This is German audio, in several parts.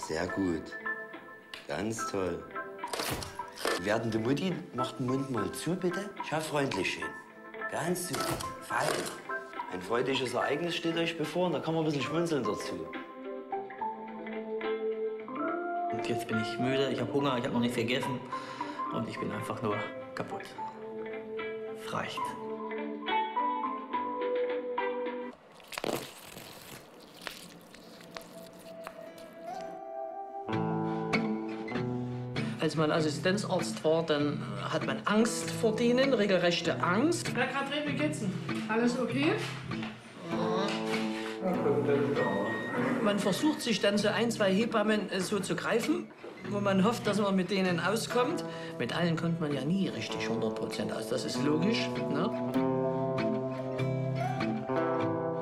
sehr gut. Ganz toll. Werdende Mutti, macht den Mund mal zu, bitte. Schau freundlich hin. Ganz zu. Fallen. Ein freudiges Ereignis steht euch bevor und da kann man ein bisschen schmunzeln dazu. Und jetzt bin ich müde, ich habe Hunger, ich habe noch nichts gegessen. Und ich bin einfach nur kaputt. Es reicht. Als mein Assistenzarzt war, dann hat man Angst vor denen, regelrechte Angst. Herr Katrin, wie geht's denn? Alles okay? Man versucht sich dann so ein, zwei Hebammen so zu greifen, wo man hofft, dass man mit denen auskommt. Mit allen kommt man ja nie richtig 100% aus, das ist logisch, ne?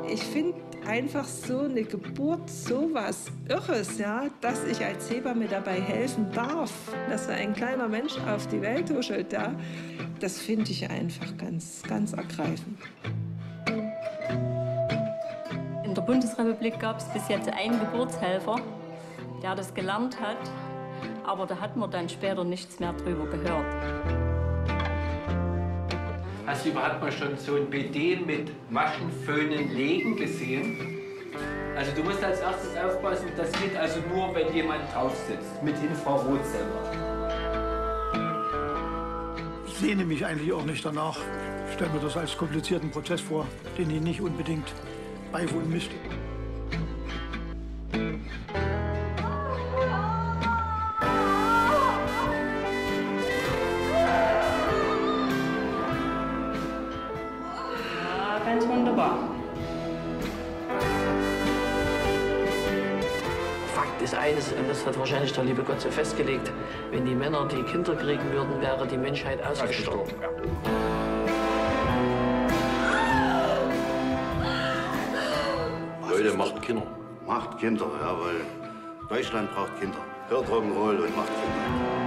Ich finde einfach so eine Geburt so was Irres, ja, dass ich als Hebamme dabei helfen darf, dass so ein kleiner Mensch auf die Welt huschelt, ja. Das finde ich einfach ganz, ganz ergreifend. In der Bundesrepublik gab es bis jetzt einen Geburtshelfer, der das gelernt hat, aber da hat man dann später nichts mehr drüber gehört. Hast du überhaupt mal schon so ein BD mit Maschenföhnen legen gesehen? Also du musst als erstes aufpassen, das geht also nur, wenn jemand drauf sitzt, mit Infrarotsender. Ich sehne mich eigentlich auch nicht danach. Ich stelle mir das als komplizierten Prozess vor, den ich nicht unbedingt beiwohnen müsste. Fakt ist eines, und das hat wahrscheinlich der liebe Gott so festgelegt, wenn die Männer die Kinder kriegen würden, wäre die Menschheit ausgestorben. Ja. Leute, macht Kinder. Macht Kinder, ja, weil Deutschland braucht Kinder. Hört Rock'n'Roll und macht Kinder.